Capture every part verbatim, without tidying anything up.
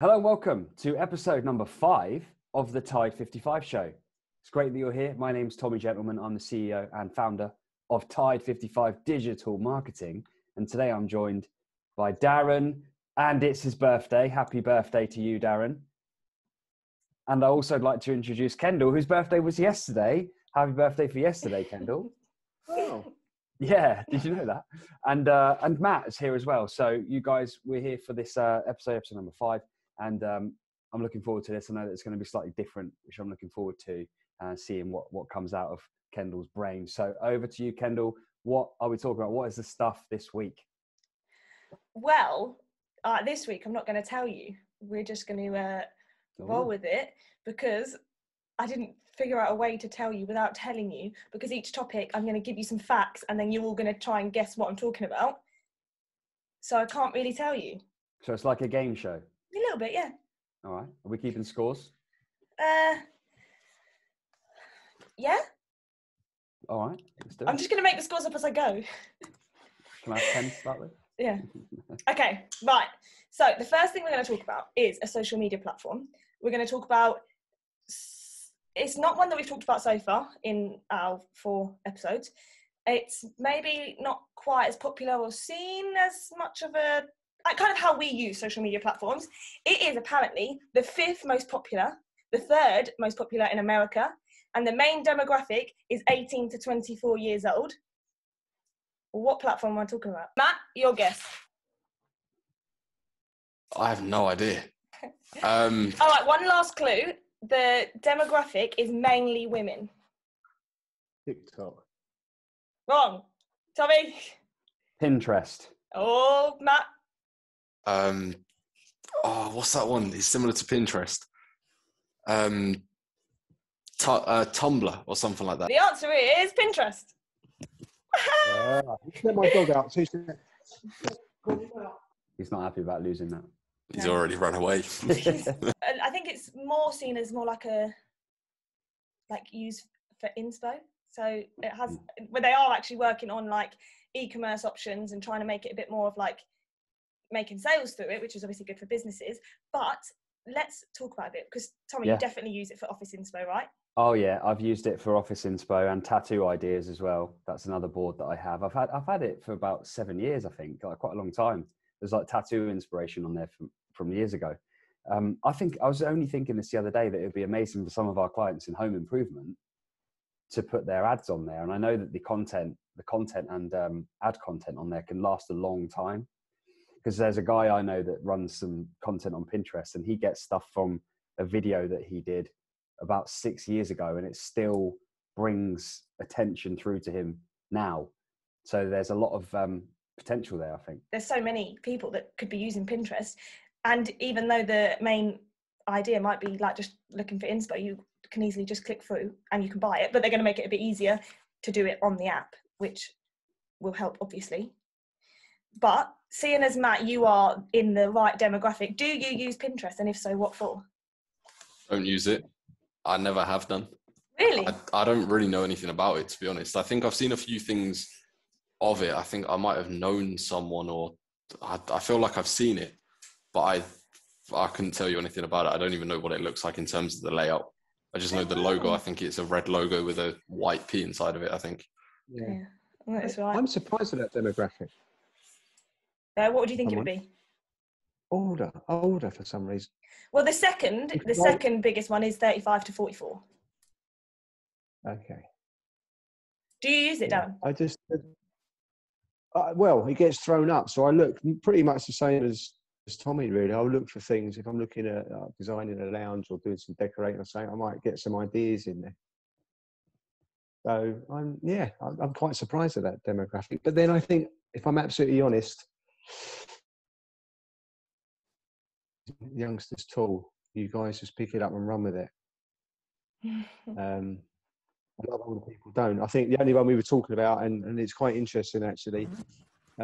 Hello and welcome to episode number five of the Tide fifty-five show. It's great that you're here. My name's Tommy Gentleman. I'm the C E O and founder of Tide fifty-five Digital Marketing. And today I'm joined by Darren, and it's his birthday. Happy birthday to you, Darren. And I also would like to introduce Kendall, whose birthday was yesterday. Happy birthday for yesterday, Kendall. Oh. Yeah, did you know that? And, uh, and Matt is here as well. So you guys, we're here for this uh, episode, episode number five. And um, I'm looking forward to this. I know that it's going to be slightly different, which I'm looking forward to uh, seeing what, what comes out of Kendall's brain. So over to you, Kendall. What are we talking about? What is the stuff this week? Well, uh, this week, I'm not going to tell you. We're just going to uh, roll with it because I didn't figure out a way to tell you without telling you, because each topic, I'm going to give you some facts and then you're all going to try and guess what I'm talking about. So I can't really tell you. So it's like a game show. A little bit, yeah. All right. Are we keeping scores? Uh, yeah. All right. Let's do it. I'm just going to make the scores up as I go. Can I have ten to start with? Yeah. Okay. Right. So the first thing we're going to talk about is a social media platform. We're going to talk about. It's not one that we've talked about so far in our four episodes. It's maybe not quite as popular or seen as much of a. Kind of how we use social media platforms. It is apparently the fifth most popular, the third most popular in America, and the main demographic is eighteen to twenty-four years old. What platform am I talking about? Matt, your guess. I have no idea. um, All right, one last clue. The demographic is mainly women. TikTok. Wrong. Tommy? Pinterest. Oh, Matt. Um, oh, what's that one? It's similar to Pinterest. Um, t- uh, Tumblr or something like that. The answer is Pinterest. uh, let my dog out. He's not happy about losing that. He's no. already run away. I think it's more seen as more like a, like used for inspo. So it has, where they are actually working on like e-commerce options and trying to make it a bit more of like, making sales through it, which is obviously good for businesses. But let's talk about it, because Tommy, yeah. you definitely use it for office inspo, right? Oh yeah, I've used it for office inspo and tattoo ideas as well. That's another board that I have. I've had I've had it for about seven years, I think, like quite a long time. There's like tattoo inspiration on there from, from years ago. Um, I think I was only thinking this the other day that it would be amazing for some of our clients in home improvement to put their ads on there. And I know that the content, the content and um, ad content on there can last a long time. Because there's a guy I know that runs some content on Pinterest, and he gets stuff from a video that he did about six years ago, and it still brings attention through to him now. So there's a lot of um, potential there, I think. There's so many people that could be using Pinterest. And even though the main idea might be like just looking for inspo, you can easily just click through and you can buy it, but they're going to make it a bit easier to do it on the app, which will help, obviously. But seeing as Matt, you are in the right demographic, do you use Pinterest? And if so, what for? Don't use it. I never have done. Really? I, I don't really know anything about it, to be honest. I think I've seen a few things of it. I think I might have known someone, or I, I feel like I've seen it, but I I couldn't tell you anything about it. I don't even know what it looks like in terms of the layout. I just know the logo. I think it's a red logo with a white P inside of it, I think. Yeah, yeah. Well, that's right. I'm surprised at that demographic. Uh, what would you think Someone. it would be? Older, older for some reason. Well, the second, the second biggest one is thirty-five to forty-four. Okay. Do you use it, yeah. Dan? I just, uh, well, it gets thrown up. So I look pretty much the same as, as Tommy, really. I'll look for things. If I'm looking at uh, designing a lounge or doing some decorating or something, I might get some ideas in there. So I'm, yeah, I'm quite surprised at that demographic. But then I think, if I'm absolutely honest, youngsters tall, you guys just pick it up and run with it. Um, a lot of older people don't. I think the only one we were talking about, and, and it's quite interesting actually,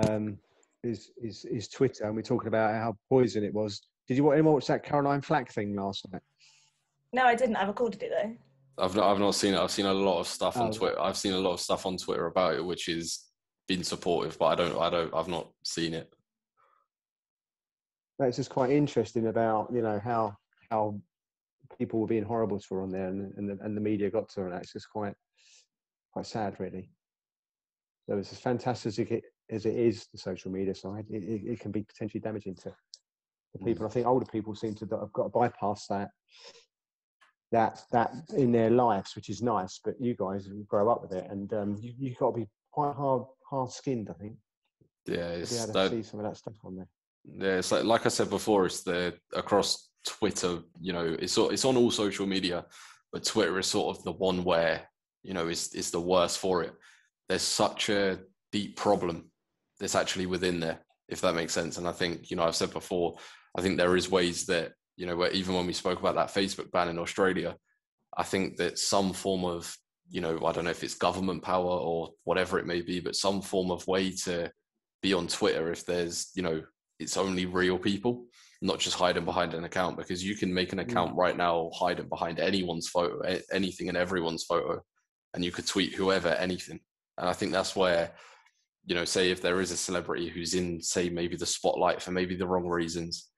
um, is, is is Twitter, and we're talking about how poison it was. Did you anyone watch that Caroline Flack thing last night? No, I didn't. I recorded it though. I've not, I've not seen it. I've seen a lot of stuff oh. on Twitter. I've seen a lot of stuff on Twitter about it, which is been supportive, but I don't, I don't, I've not seen it. that's just quite interesting about, you know, how how people were being horrible to her on there, and and the, and the media got to her, and that's just quite quite sad, really. So it's as fantastic as it, as it is, the social media side, it, it, it can be potentially damaging to the people. Mm. I think older people seem to have got to bypass that that that in their lives, which is nice. But you guys grow up with it, and um, you, you've got to be quite hard hard skinned, I think. Yeah, it's to be able to that, see some of that stuff on there. Yeah, it's like, like I said before, it's the across Twitter, you know, it's it's on all social media, but Twitter is sort of the one where, you know, it's it's the worst for it. There's such a deep problem that's actually within there, if that makes sense. And I think, you know, I've said before, I think there is ways that, you know, where even when we spoke about that Facebook ban in Australia, I think that some form of, you know, I don't know if it's government power or whatever it may be, but some form of way to be on Twitter if there's, you know, it's only real people, not just hiding behind an account, because you can make an account right now hiding behind anyone's photo, anything and everyone's photo, and you could tweet whoever, anything. And I think that's where, you know, say if there is a celebrity who's in, say, maybe the spotlight for maybe the wrong reasons,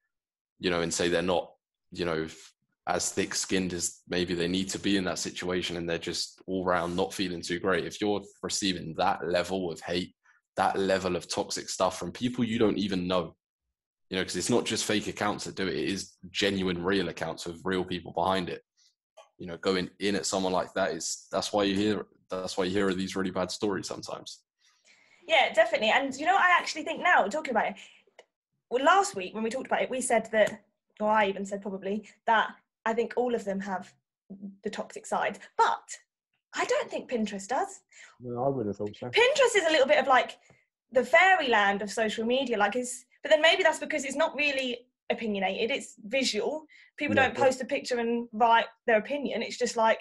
you know, and say they're not, you know, as thick-skinned as maybe they need to be in that situation, and they're just all round not feeling too great. If you're receiving that level of hate, that level of toxic stuff from people you don't even know, you know, because it's not just fake accounts that do it, it is genuine real accounts with real people behind it. You know, going in at someone like that is, that's why you hear, that's why you hear these really bad stories sometimes. Yeah, definitely. And, you know, I actually think now we're talking about it, well, last week when we talked about it, we said that, or I even said probably, that I think all of them have the toxic side, but I don't think Pinterest does. No, I would have thought so. Pinterest is a little bit of like the fairyland of social media, like it's, but then maybe that's because it's not really opinionated, it's visual. People yeah, don't post yeah. a picture and write their opinion. It's just like,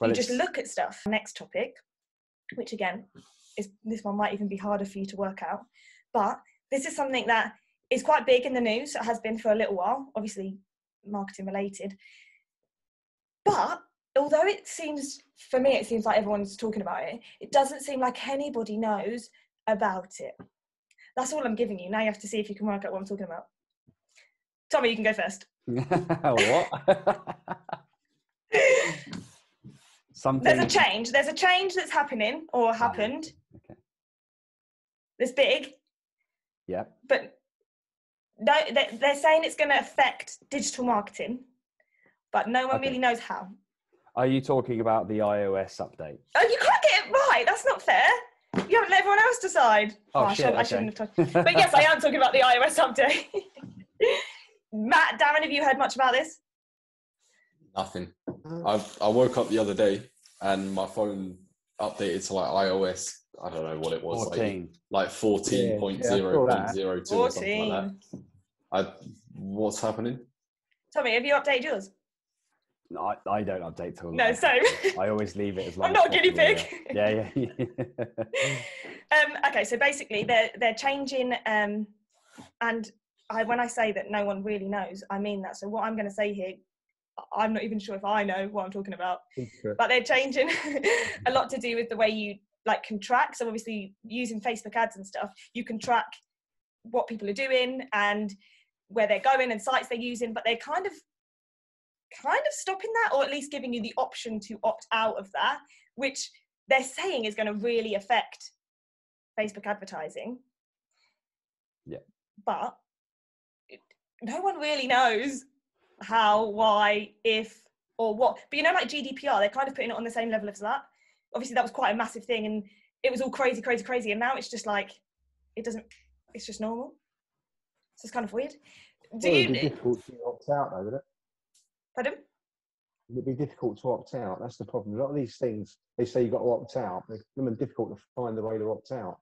well, you it's... just look at stuff. Next topic, which again, is this one might even be harder for you to work out, but this is something that is quite big in the news. It has been for a little while, obviously marketing related. But although it seems, for me, it seems like everyone's talking about it, it doesn't seem like anybody knows about it. That's all I'm giving you. Now you have to see if you can work out what I'm talking about. Tommy, you can go first. What? Something. There's a change. There's a change that's happening or happened. Okay. It's big. Yeah. But no, they're saying it's going to affect digital marketing, but no one okay. really knows how. Are you talking about the iOS update? Oh, you can't get it right. That's not fair. You haven't let everyone else decide. Oh, oh shit, I, shouldn't, okay. I shouldn't have talked. But yes, I am talking about the iOS update. Matt, Darren, have you heard much about this? Nothing. I I woke up the other day and my phone updated to like iOS. I don't know what it was, fourteen. like like fourteen point zero point zero two or something like that. I what's happening? Tommy, have you updated yours? No, I, I don't update till. No, same. I always leave it as long. I'm not a guinea pig. Yeah, yeah. yeah. um, okay, so basically they're they're changing, um, and I when I say that no one really knows, I mean that. So what I'm going to say here, I'm not even sure if I know what I'm talking about, but they're changing a lot to do with the way you like can track. So obviously using Facebook ads and stuff, you can track what people are doing and where they're going and sites they're using, but they're kind of kind of stopping that, or at least giving you the option to opt out of that, which they're saying is going to really affect Facebook advertising. Yeah. But it, no one really knows how, why, if, or what. But you know, like G D P R, they're kind of putting it on the same level as that. Obviously that was quite a massive thing and it was all crazy, crazy, crazy. And now it's just like, it doesn't, it's just normal. So it's kind of weird. Do well, you, it'd be difficult to opt out though, would it? Pardon? It'd be difficult to opt out. That's the problem. A lot of these things, they say you've got to opt out. They're difficult to find the way to opt out.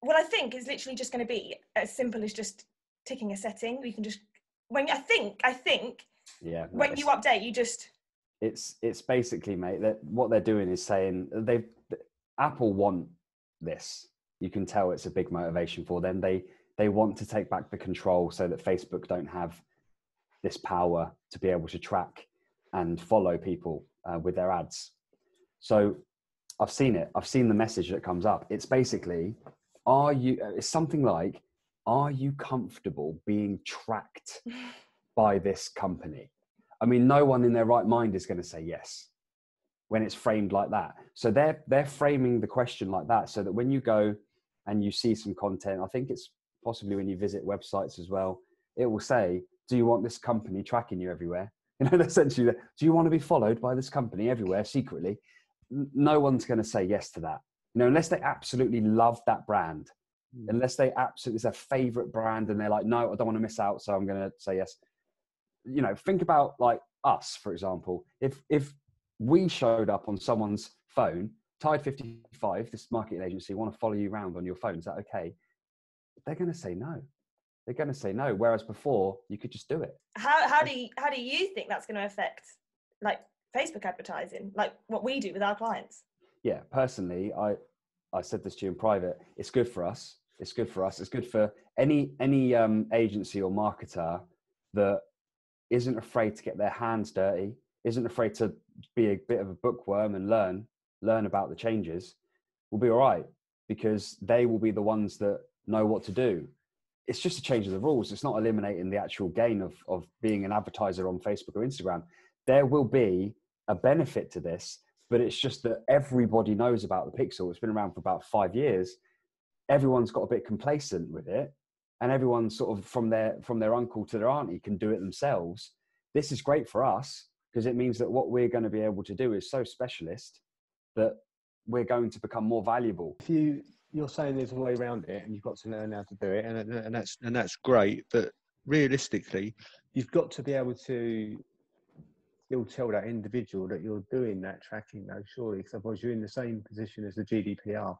Well, I think it's literally just going to be as simple as just ticking a setting. You can just, when I think, I think, yeah, when no, you update, you just. It's it's basically, mate, that what they're doing is saying they, Apple want this. You can tell it's a big motivation for them. They they want to take back the control so that Facebook don't have this power to be able to track and follow people uh, with their ads. So I've seen it. I've seen the message that comes up. It's basically, are you, it's something like, are you comfortable being tracked by this company? I mean, no one in their right mind is going to say yes when it's framed like that. So they're, they're framing the question like that, so that when you go and you see some content, I think it's possibly when you visit websites as well, it will say, do you want this company tracking you everywhere? You know, essentially, do you want to be followed by this company everywhere secretly? No one's going to say yes to that. You know, unless they absolutely love that brand, mm. unless they absolutely, it's their favorite brand and they're like, no, I don't want to miss out, so I'm going to say yes. You know, think about like us, for example, if, if we showed up on someone's phone, Tide fifty-five, this marketing agency, want to follow you around on your phone, is that okay? They're going to say no. They're going to say no. Whereas before, you could just do it. How, how do you, how do you think that's going to affect like Facebook advertising, like what we do with our clients? Yeah, personally, I, I said this to you in private, it's good for us. It's good for us. It's good for any, any um, agency or marketer that isn't afraid to get their hands dirty, isn't afraid to be a bit of a bookworm and learn, learn about the changes, will be all right, because they will be the ones that know what to do. It's just a change of the rules. It's not eliminating the actual gain of, of being an advertiser on Facebook or Instagram. There will be a benefit to this, but it's just that everybody knows about the pixel. It's been around for about five years. Everyone's got a bit complacent with it, and everyone sort of from their, from their uncle to their auntie can do it themselves. This is great for us because it means that what we're going to be able to do is so specialist that we're going to become more valuable. If you, you're saying there's a way around it and you've got to learn how to do it, and, and, that's, and that's great, but realistically, you've got to be able to still tell that individual that you're doing that tracking though, surely, because otherwise you're in the same position as the G D P R.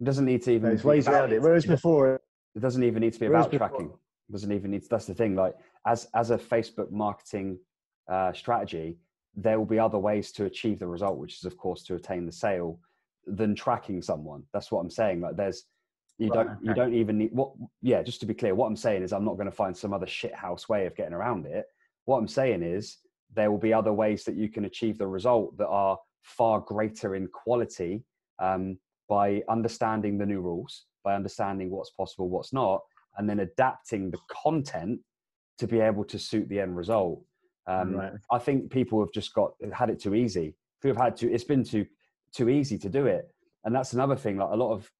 It doesn't need to even... There's ways around it, whereas before... It doesn't even need to be about tracking. It doesn't even need to, that's the thing, like as, as a Facebook marketing uh, strategy, there will be other ways to achieve the result, which is of course to attain the sale, than tracking someone. That's what I'm saying. Like there's, you right, don't, okay. you don't even need what, yeah, just to be clear, what I'm saying is I'm not going to find some other shithouse way of getting around it. What I'm saying is there will be other ways that you can achieve the result that are far greater in quality um, by understanding the new rules, by understanding what's possible, what's not, and then adapting the content to be able to suit the end result. Um, right. I think people have just got, had it too easy. Who have had to, it's been too, too easy to do it. And that's another thing, like a lot of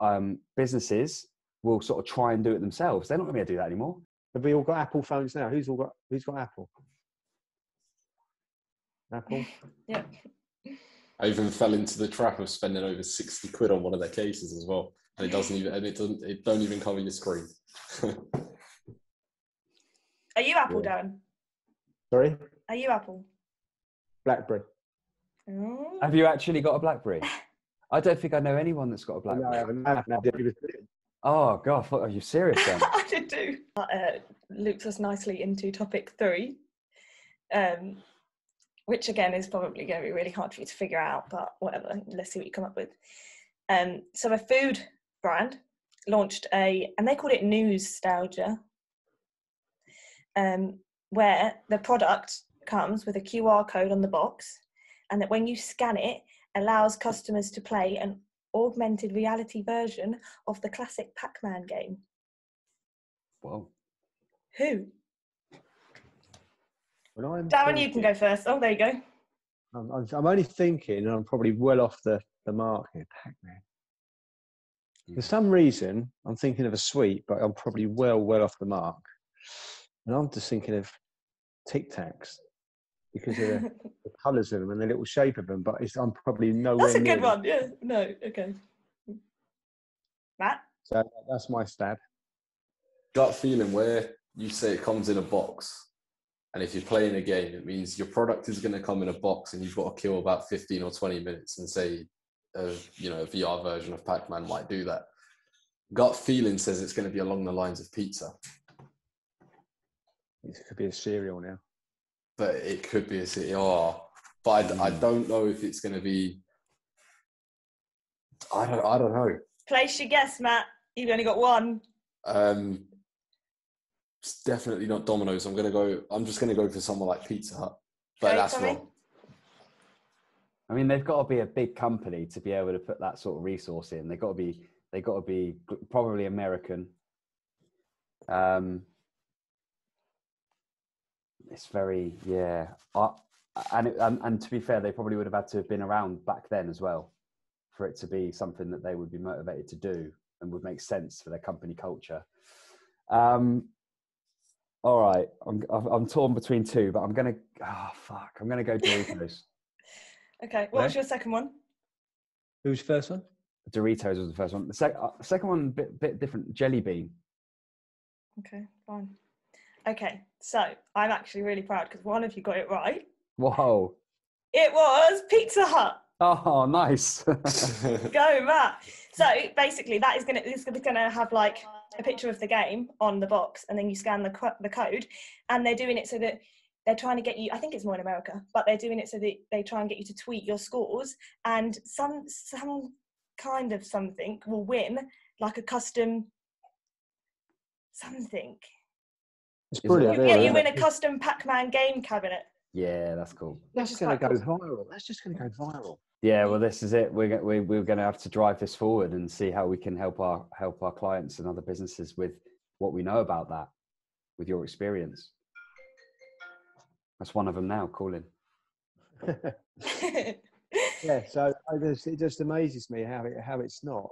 um, businesses will sort of try and do it themselves. They're not going to be able to do that anymore. Have we all got Apple phones now? Who's all got, who's got Apple? Apple? Yeah. I even fell into the trap of spending over sixty quid on one of their cases as well. And it doesn't even, and it doesn't, it don't even cover your screen. Are you Apple, yeah. Darren? Sorry? Are you Apple? BlackBerry. Oh. Have you actually got a BlackBerry? I don't think I know anyone that's got a BlackBerry. No, I haven't. I haven't. Oh, God. Are you serious then? I did do. Uh, loops us nicely into topic three, um, which again is probably going to be really hard for you to figure out, but whatever. Let's see what you come up with. Um, so a food brand launched a, and they called it Newstalgia, um, where the product comes with a Q R code on the box, and that when you scan it, allows customers to play an augmented reality version of the classic Pac-Man game. Whoa. Who? Well, Darren, thinking, you can go first. Oh, there you go. I'm, I'm, I'm only thinking, and I'm probably well off the, the mark here, Pac-Man. For some reason, I'm thinking of a sweet, but I'm probably well, well off the mark. And I'm just thinking of Tic Tacs, because of the, the colours of them and the little shape of them, but it's, I'm probably nowhere That's a near good one, them. Yeah. No, okay. Matt? So that's my stab. Gut feeling where you say it comes in a box, and if you're playing a game, it means your product is going to come in a box and you've got to kill about fifteen or twenty minutes, and say, uh, you know, a V R version of Pac-Man might do that. Gut feeling says it's going to be along the lines of pizza. It could be a cereal now. But it could be a C R. But I, I don't know if it's going to be. I don't. I don't know. Place your guess, Matt. You've only got one. Um, it's definitely not Domino's. I'm going to go. I'm just going to go for someone like Pizza Hut. But okay, that's wrong. I mean, they've got to be a big company to be able to put that sort of resource in. They've got to be. They've got to be probably American. Um, it's very, yeah. I, and, it, and, and to be fair, they probably would have had to have been around back then as well for it to be something that they would be motivated to do and would make sense for their company culture. Um, all right. I'm, I'm torn between two, but I'm going to, oh, fuck. I'm going to go Doritos. Okay. What was your second one? Who was the first one? Doritos was the first one. The sec uh, second one, bit, bit different. Jellybean. Okay, fine. Okay, so I'm actually really proud because one of you got it right. Whoa. It was Pizza Hut. Oh, nice. Go, Matt. So basically that is going to, it's going to have like a picture of the game on the box, and then you scan the, co the code, and they're doing it so that they're trying to get you, I think it's more in America, but they're doing it so that they try and get you to tweet your scores, and some, some kind of something will win, like a custom something. It's brilliant. You, yeah, you win a custom Pac-Man game cabinet. Yeah, that's cool. That's just going to go viral. That's just going to go viral. Yeah, well, this is it. We're, we're, we're going to have to drive this forward and see how we can help our, help our clients and other businesses with what we know about that, with your experience. That's one of them now calling. Yeah, so I just, it just amazes me how it, how it's not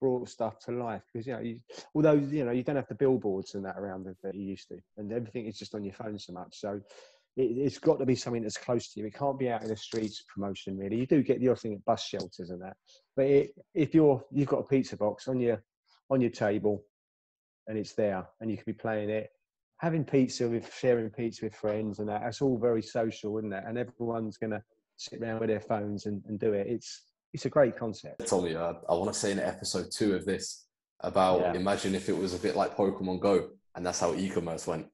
brought stuff to life, because you know, you, although you know you don't have the billboards and that around that you used to, and everything is just on your phone so much. So it, it's got to be something that's close to you. It can't be out in the streets promotion really. You do get the odd thing at bus shelters and that, but it, if you're you've got a pizza box on your on your table, and it's there, and you could be playing it. Having pizza with sharing pizza with friends and that, that's all very social, isn't it? And everyone's gonna sit around with their phones and, and do it. It's it's a great concept. Tommy, uh, I want to say in episode two of this about yeah. imagine if it was a bit like Pokemon Go, and that's how e-commerce went.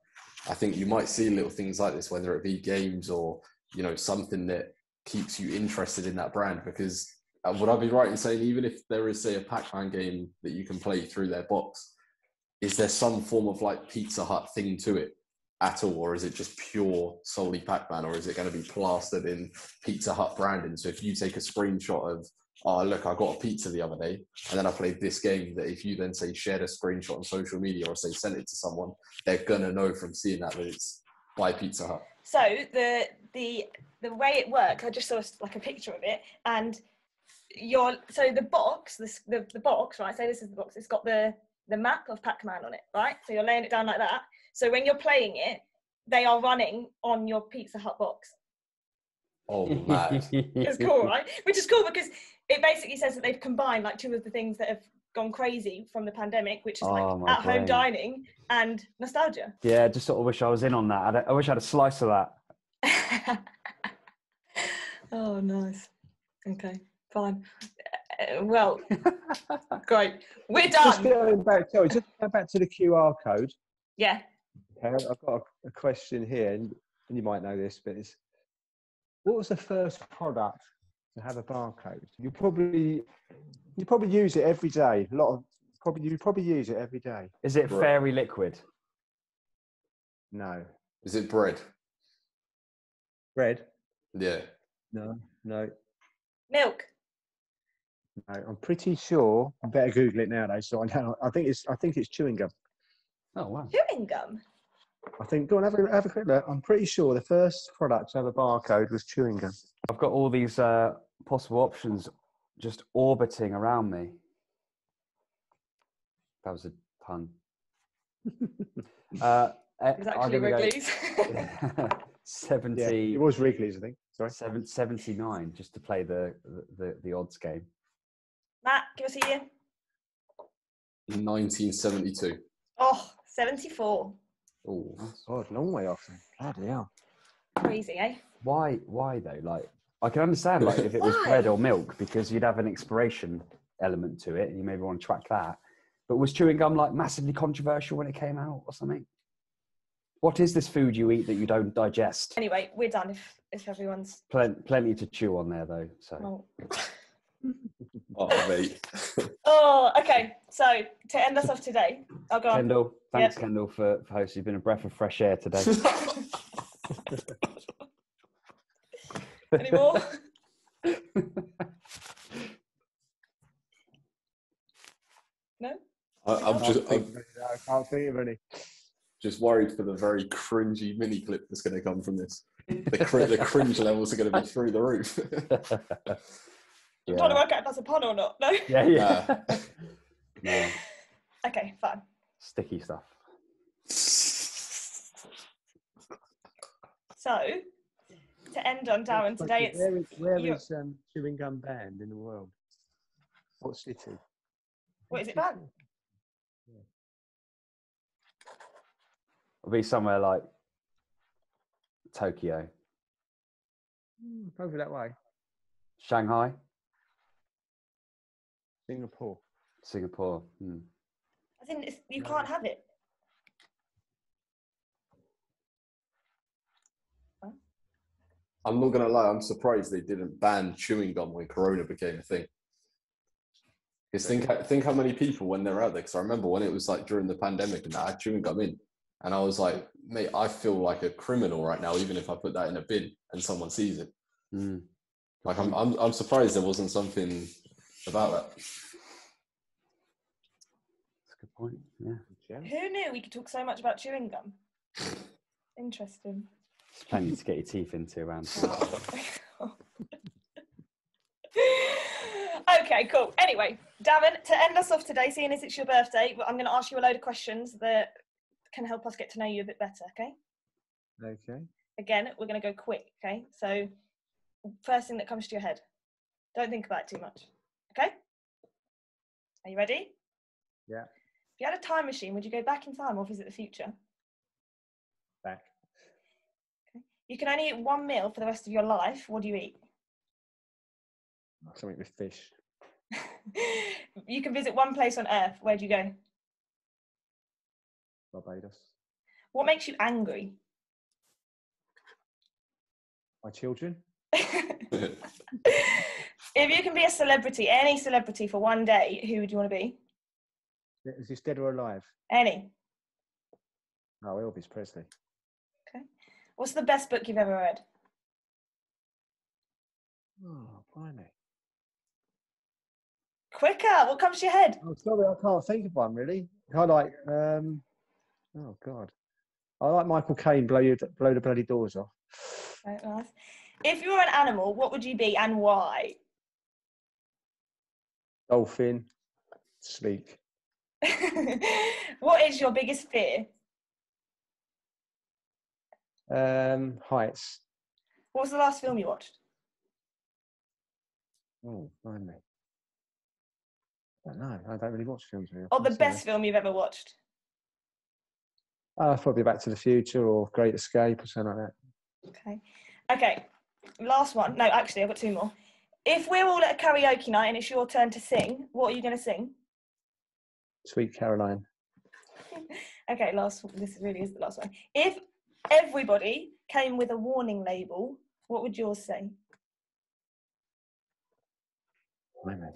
I think you might see little things like this, whether it be games or you know something that keeps you interested in that brand. Because uh, would I be right in saying even if there is say a Pac-Man game that you can play through their box? Is there some form of like Pizza Hut thing to it at all? Or is it just pure solely Pac-Man, or is it going to be plastered in Pizza Hut branding? So if you take a screenshot of, oh, look, I got a pizza the other day and then I played this game, that if you then say share a screenshot on social media or say send it to someone, they're going to know from seeing that that it's by Pizza Hut. So the, the, the way it works, I just saw like a picture of it, and your, so the box, the, the, the box, right? So this is the box, it's got the, the map of Pac-Man on it, right? So you're laying it down like that. So when you're playing it, they are running on your Pizza Hut box. Oh, man. It's cool, right? Which is cool because it basically says that they've combined like two of the things that have gone crazy from the pandemic, which is like oh, at-home dining and nostalgia. Yeah, I just sort of wish I was in on that. I wish I had a slice of that. Oh, nice. Okay, fine. Uh, well, great. We're done. Just going back, sorry, just going back to the Q R code. Yeah. Okay, I've got a, a question here, and, and you might know this, but it's, what was the first product to have a barcode? You probably you probably use it every day. A lot of probably you probably use it every day. Is it bread. Fairy liquid? No. Is it bread? Bread. Yeah. No. No. Milk. No, I'm pretty sure. I better Google it now, though, so I know. I think it's. I think it's chewing gum. Oh wow! Chewing gum. I think. Go on, have a have a quick look. I'm pretty sure the first product to have a barcode was chewing gum. I've got all these uh, possible options just orbiting around me. That was a pun. uh, it was actually Wrigley's. seventy. Yeah, it was Wrigley's, I think. Sorry. Seven, Seventy-nine, just to play the the the odds game. Matt, give us a year. nineteen seventy-two. Oh, seventy-four. Oh, that's odd. Long way off. Bloody hell. Crazy, eh? Why, why though? Like, I can understand like if it was bread or milk, because you'd have an expiration element to it, and you maybe want to track that. But was chewing gum like massively controversial when it came out or something? What is this food you eat that you don't digest? Anyway, we're done if, if everyone's... Plen- plenty to chew on there though, so... Oh. Oh, mate. Oh, okay. So to end us off today, I'll go. Kendall, on. thanks, yep. Kendall, for, for hosting. You've been a breath of fresh air today. Any more? No. I, I'm just. I'm, I can't think of any. just worried for the very cringy mini clip that's going to come from this. The, cr the cringe levels are going to be through the roof. Yeah. I'm trying to work out if that's a pun or not. No. Yeah, yeah. Uh, no. Okay, fine. Sticky stuff. So, to end on Darren today, it's... Where is, where is um, chewing gum banned in the world? What city? What is it banned? Yeah. It'll be somewhere like Tokyo. Mm, over that way. Shanghai. Singapore. Singapore. Hmm. I think it's, you can't have it. Huh? I'm not going to lie. I'm surprised they didn't ban chewing gum when Corona became a thing. Because think, think how many people when they're out there. Because I remember when it was like during the pandemic and I had chewing gum in. And I was like, mate, I feel like a criminal right now, even if I put that in a bin and someone sees it. Mm. Like I'm, I'm, I'm surprised there wasn't something about that. That's a good point. Yeah. Yeah. Who knew we could talk so much about chewing gum? Interesting. It's plenty to get your teeth into around. Oh. Okay, cool. Anyway, Darren, to end us off today, seeing as it's your birthday, I'm going to ask you a load of questions that can help us get to know you a bit better, okay? Okay. Again, we're going to go quick, okay? So, first thing that comes to your head. Don't think about it too much, okay? Are you ready? Yeah. If you had a time machine, would you go back in time or visit the future? Back. Okay. You can only eat one meal for the rest of your life. What do you eat? Something with fish. You can visit one place on Earth. Where do you go? Barbados. What makes you angry? My children. If you can be a celebrity, any celebrity for one day, who would you want to be? Is this dead or alive? Any. Oh, Elvis Presley. Okay. What's the best book you've ever read? Oh, blimey. Quicker. What comes to your head? Oh, sorry, I can't think of one really. I like. Um... Oh God, I like Michael Caine. Blow you, blow the bloody doors off. Right, nice. If you were an animal, what would you be and why? Dolphin. Sleek. What is your biggest fear? Um, heights. What was the last film you watched? Oh, finally. I don't know. I don't really watch films. Really. Or the best film you've ever watched? Uh, probably Back to the Future or Great Escape or something like that. Okay. Okay. Last one. No, actually, I've got two more. If we're all at a karaoke night and it's your turn to sing, what are you going to sing? Sweet Caroline. Okay, last one. This really is the last one. If everybody came with a warning label, what would yours say? My man.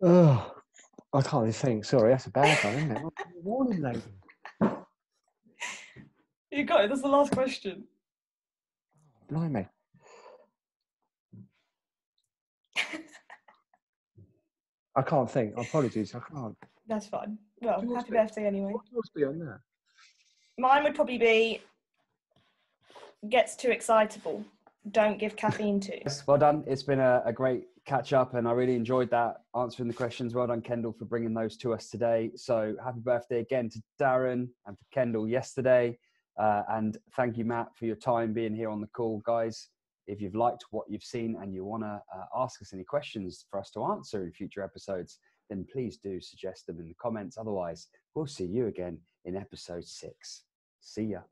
Oh. I can't really think. Sorry, that's a bad one, isn't it? Warning label. You got it. That's the last question. Blimey. I can't think. Apologies, I can't. That's fine. Well, happy be? birthday anyway. What would be on that? Mine would probably be gets too excitable. Don't give caffeine to. Yes, well done. It's been a, a great catch up and I really enjoyed that, answering the questions. Well done, Kendall, for bringing those to us today. So happy birthday again to Darren and for Kendall yesterday, uh, and thank you, Matt, for your time being here on the call. Guys, if you've liked what you've seen and you want to uh, ask us any questions for us to answer in future episodes, then please do suggest them in the comments. Otherwise, we'll see you again in episode six. See ya.